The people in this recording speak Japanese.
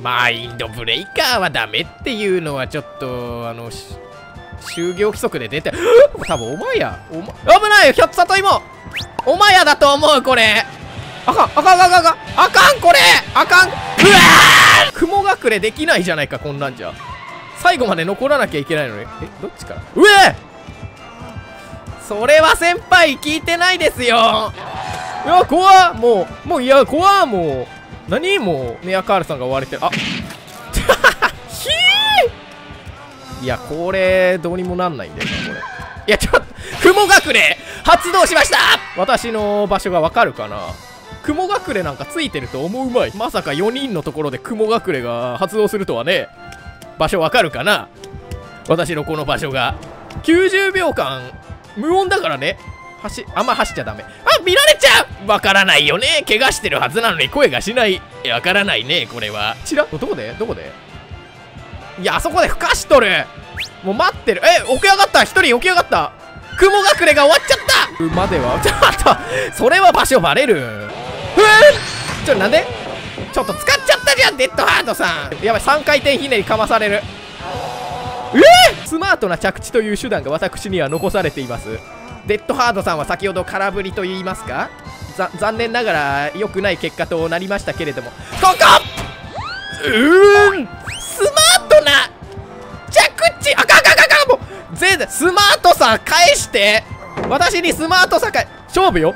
マインドブレイカーはダメっていうのはちょっと就業規則で出て多分お前や危ないよ、百里芋お前やだと思う。これあかんあかんあかんあかんあかん、これあかん。うわー、雲隠れできないじゃないか。こんなんじゃ最後まで残らなきゃいけないのに、どっちから、うえそれは先輩聞いてないですよ。いや怖っ、もういや怖っ、もう何もうメアカールさんが追われてる、あっひー、いやこれどうにもなんないんだよなこれ。いやちょっと雲隠れ発動しました。私の場所がわかるかな。雲隠れなんかついてると思うまい。まさか4人のところで雲隠れが発動するとはね。場所わかるかな、私のこの場所が。90秒間無音だからね。あんま走っちゃダメ。あ、見られちゃう。わからないよね。怪我してるはずなのに声がしない。わからないね、これは。ちらっとどこでどこで、いや、あそこでふかしとる。もう待ってる。え、起き上がった。一人起き上がった。雲隠れが終わっちゃった。馬では、ちょっと、それは場所バレる。ちょ、なんでちょっと使っちゃったじゃん、デッドハートさん。やばい、3回転ひねりかまされる。スマートな着地という手段が私には残されています。デッドハードさんは先ほど空振りと言いますか、残念ながら良くない結果となりましたけれども、ここスマートな着地、あかんあかんあかん、もう全然スマートさ返して、私にスマートさ返、勝負よ。